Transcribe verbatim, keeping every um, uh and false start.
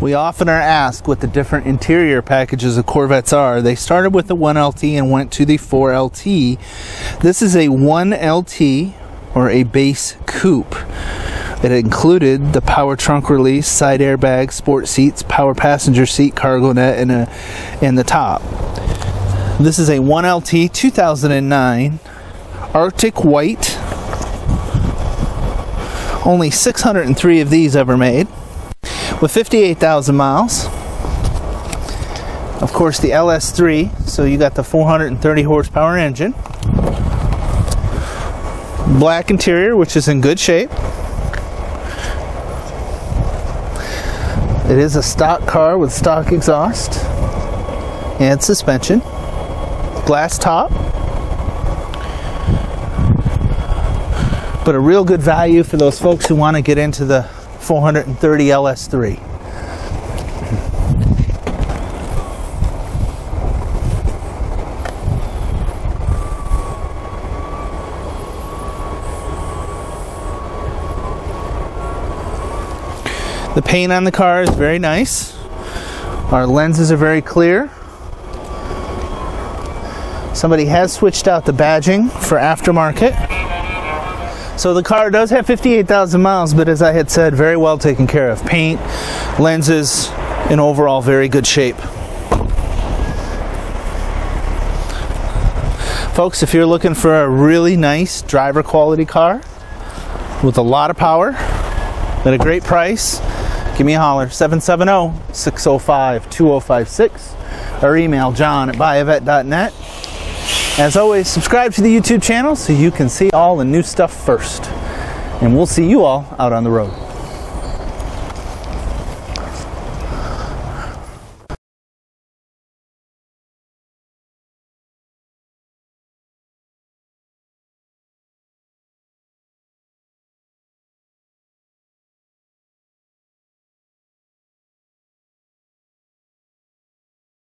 We often are asked what the different interior packages of Corvettes are. They started with the one L T and went to the four L T. This is a one L T or a base coupe. It included the power trunk release, side airbags, sport seats, power passenger seat, cargo net, and, a, and the top. This is a one L T two thousand nine Arctic White. Only six hundred three of these ever made, with fifty-eight thousand miles. Of course, the L S three, so you got the four hundred thirty horsepower engine. Black interior, which is in good shape. It is a stock car with stock exhaust and suspension. Glass top. But a real good value for those folks who want to get into the four hundred thirty L S three. The paint on the car is very nice. Our lenses are very clear. Somebody has switched out the badging for aftermarket. So the car does have fifty-eight thousand miles, but as I had said, very well taken care of. Paint, lenses, in overall very good shape. Folks, if you're looking for a really nice driver quality car with a lot of power at a great price, give me a holler, seven seven zero, six zero five, two zero five six, or email John at buy a vet dot net. As always, subscribe to the YouTube channel so you can see all the new stuff first. And we'll see you all out on the road.